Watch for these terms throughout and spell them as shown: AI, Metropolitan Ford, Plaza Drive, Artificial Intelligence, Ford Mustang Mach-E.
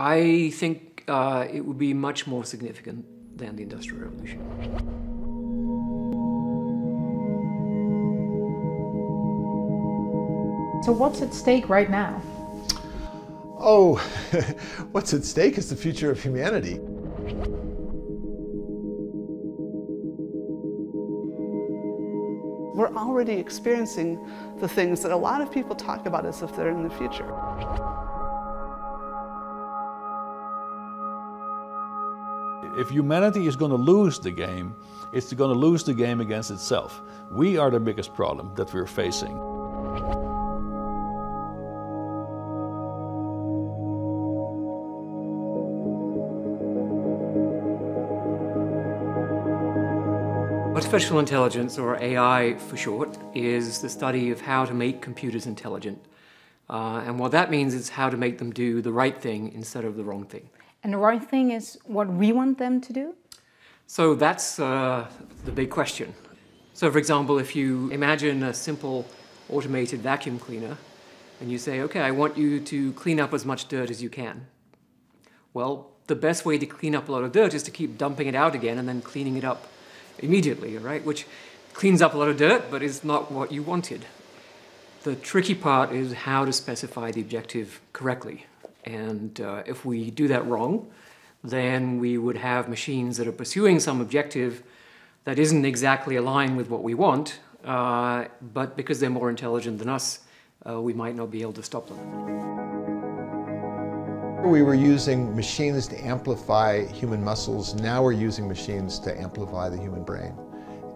I think it would be much more significant than the Industrial Revolution. So what's at stake right now? Oh, what's at stake is the future of humanity. We're already experiencing the things that a lot of people talk about as if they're in the future. If humanity is going to lose the game, it's going to lose the game against itself. We are the biggest problem that we're facing. Artificial intelligence, or AI for short, is the study of how to make computers intelligent. And what that means is how to make them do the right thing instead of the wrong thing. And the right thing is what we want them to do? So that's the big question. So for example, if you imagine a simple automated vacuum cleaner and you say, okay, I want you to clean up as much dirt as you can. Well, the best way to clean up a lot of dirt is to keep dumping it out again and then cleaning it up immediately, right? Which cleans up a lot of dirt, but is not what you wanted. The tricky part is how to specify the objective correctly. And if we do that wrong, then we would have machines that are pursuing some objective that isn't exactly aligned with what we want, but because they're more intelligent than us, we might not be able to stop them. We were using machines to amplify human muscles. Now we're using machines to amplify the human brain.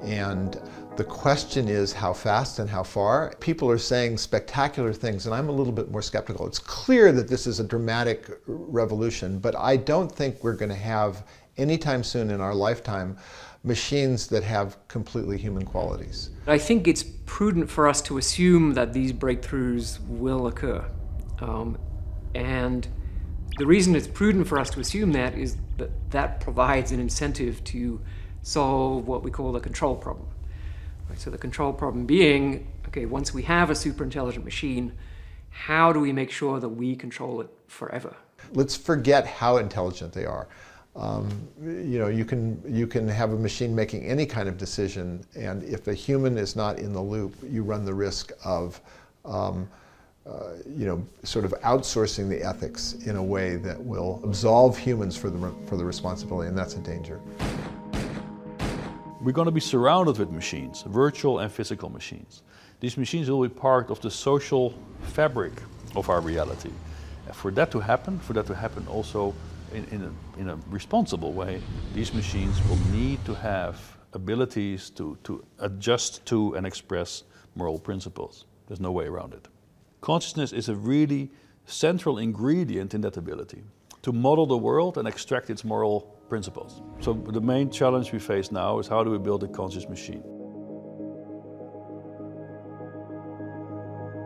And the question is how fast and how far. People are saying spectacular things, and I'm a little bit more skeptical. It's clear that this is a dramatic revolution, but I don't think we're going to have anytime soon in our lifetime machines that have completely human qualities. I think it's prudent for us to assume that these breakthroughs will occur. And the reason it's prudent for us to assume that is that that provides an incentive to solve what we call the control problem. Right, so the control problem being, okay, once we have a super intelligent machine, how do we make sure that we control it forever? Let's forget how intelligent they are. You know, you can have a machine making any kind of decision, and if a human is not in the loop, you run the risk of you know, sort of outsourcing the ethics in a way that will absolve humans for the responsibility, and that's a danger. We're going to be surrounded with machines, virtual and physical machines. These machines will be part of the social fabric of our reality. And for that to happen also in a responsible way, these machines will need to have abilities to adjust to and express moral principles. There's no way around it. Consciousness is a really central ingredient in that ability to model the world and extract its moral principles. So the main challenge we face now is how do we build a conscious machine?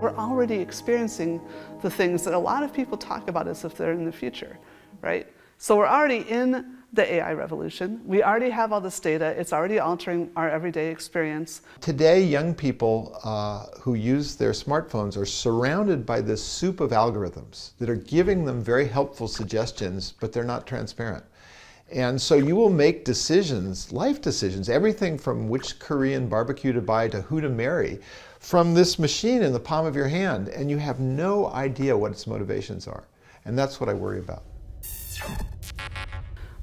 We're already experiencing the things that a lot of people talk about as if they're in the future, right? So we're already in the AI revolution. We already have all this data. It's already altering our everyday experience. Today, young people who use their smartphones are surrounded by this soup of algorithms that are giving them very helpful suggestions, but they're not transparent. And so you will make decisions, life decisions, everything from which Korean barbecue to buy to who to marry, from this machine in the palm of your hand, and you have no idea what its motivations are. And that's what I worry about.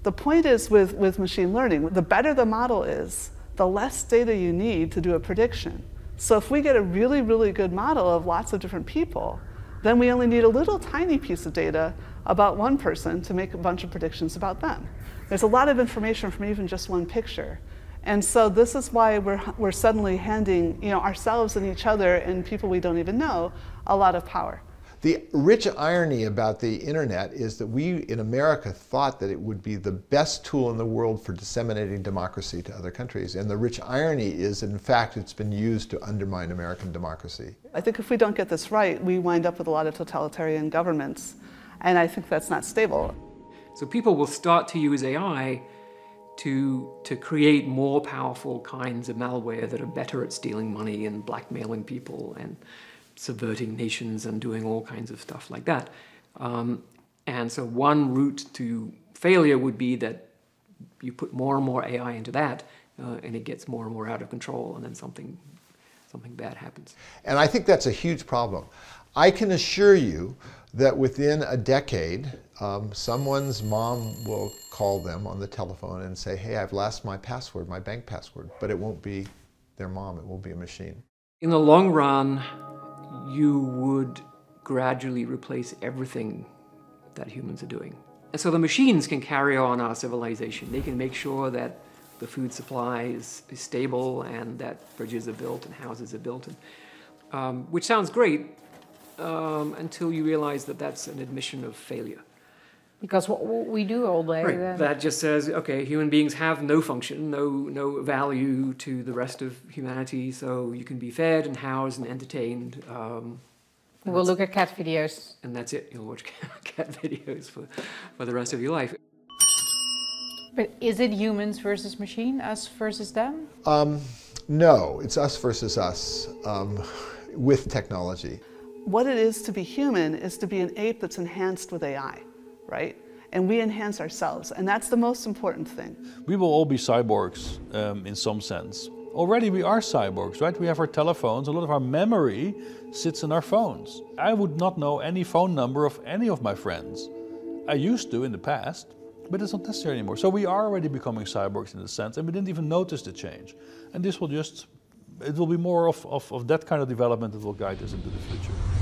The point is with machine learning, the better the model is, the less data you need to do a prediction. So if we get a really, really good model of lots of different people, then we only need a little tiny piece of data about one person to make a bunch of predictions about them. There's a lot of information from even just one picture. And so this is why we're suddenly handing, you know, ourselves and each other and people we don't even know a lot of power. The rich irony about the internet is that we in America thought that it would be the best tool in the world for disseminating democracy to other countries. And the rich irony is, in fact, it's been used to undermine American democracy. I think if we don't get this right, we wind up with a lot of totalitarian governments. And I think that's not stable. So people will start to use AI to create more powerful kinds of malware that are better at stealing money and blackmailing people and subverting nations and doing all kinds of stuff like that. And so one route to failure would be that you put more and more AI into that, and it gets more and more out of control, and then something bad happens. And I think that's a huge problem. I can assure you that within a decade, someone's mom will call them on the telephone and say, hey, I've lost my password, my bank password, but it won't be their mom, it will be a machine. In the long run, you would gradually replace everything that humans are doing. And so the machines can carry on our civilization. They can make sure that the food supply is stable and that bridges are built and houses are built, and, which sounds great, until you realize that that's an admission of failure. Because what we do all day. Right. Then. That just says, okay, human beings have no function, no value to the rest of humanity, so you can be fed and housed and entertained. We'll look at cat videos. And that's it, you'll watch cat videos for the rest of your life. But is it humans versus machine, us versus them? No, it's us versus us with technology. What it is to be human is to be an ape that's enhanced with AI, right? And we enhance ourselves, and that's the most important thing. We will all be cyborgs in some sense. Already we are cyborgs, right? We have our telephones, a lot of our memory sits in our phones. I would not know any phone number of any of my friends. I used to in the past, but it's not necessary anymore. So we are already becoming cyborgs in a sense, and we didn't even notice the change. And this will just, it will be more of that kind of development that will guide us into the future.